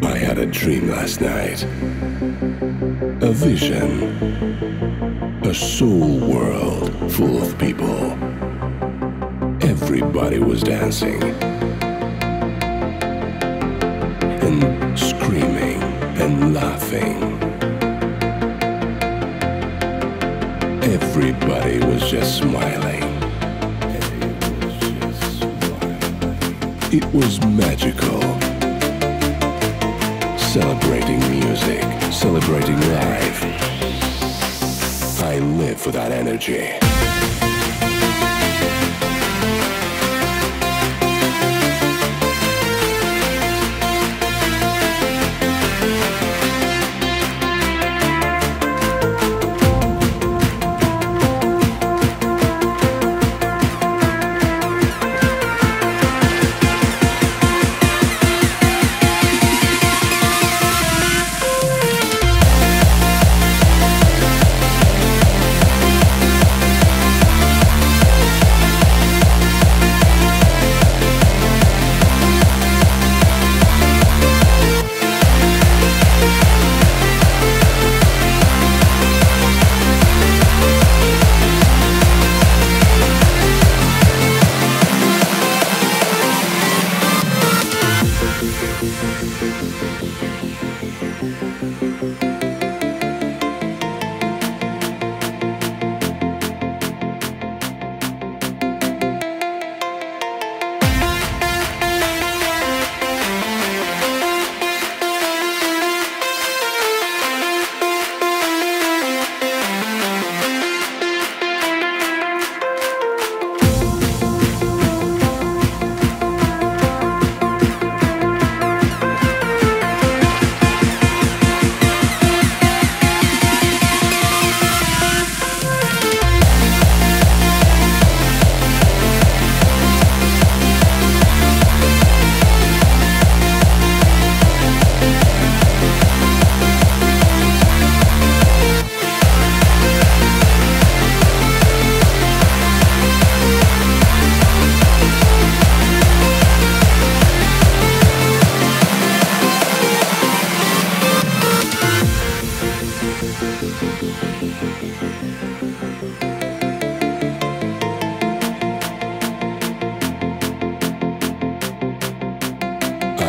I had a dream last night, a vision, a soul world full of people. Everybody was dancing and screaming and laughing. Everybody was just smiling. It was magical. Celebrating music, celebrating life. I live for that energy.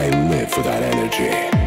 I live for that energy.